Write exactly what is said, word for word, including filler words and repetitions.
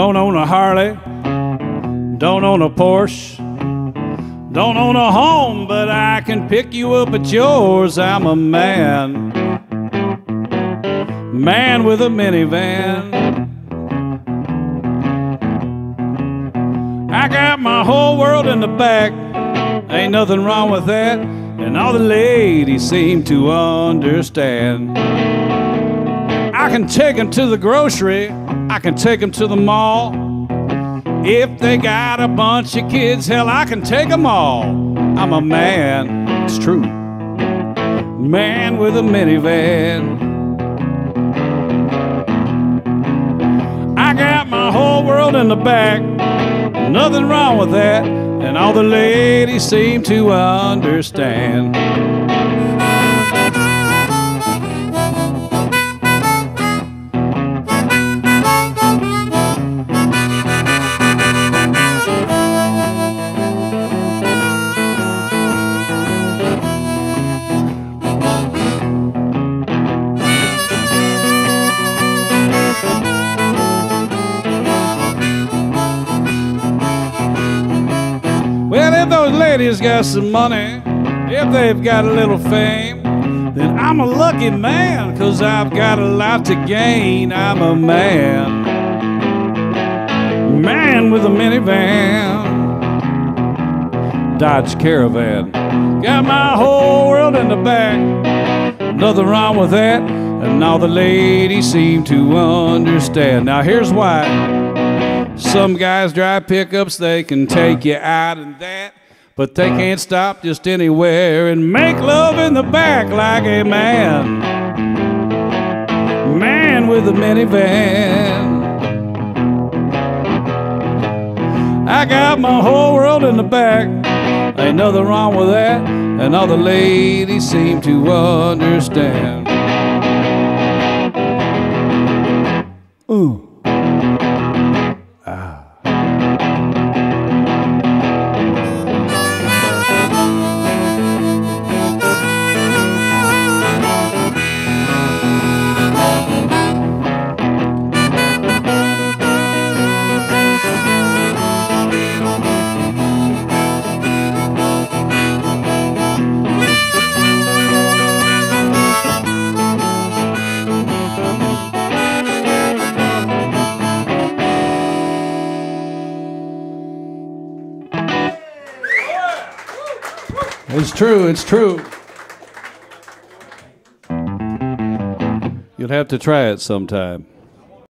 Don't own a Harley, don't own a Porsche, don't own a home, but I can pick you up at yours. I'm a man, man with a minivan. I got my whole world in the back, ain't nothing wrong with that, and all the ladies seem to understand. I can take them to the grocery, I can take them to the mall. If they got a bunch of kids, hell, I can take them all. I'm a man, it's true, man with a minivan. I got my whole world in the back, nothing wrong with that, and all the ladies seem to understand. Those ladies got some money, if they've got a little fame, then I'm a lucky man, 'cause I've got a lot to gain. I'm a man, man with a minivan, Dodge Caravan. Got my whole world in the back, nothing wrong with that, and all the ladies seem to understand. Now here's why. Some guys drive pickups, they can take you out and that, but they can't stop just anywhere and make love in the back like a man, man with a minivan. I got my whole world in the back, ain't nothing wrong with that, and all the ladies seem to understand. Ooh. It's true, it's true. You'll have to try it sometime.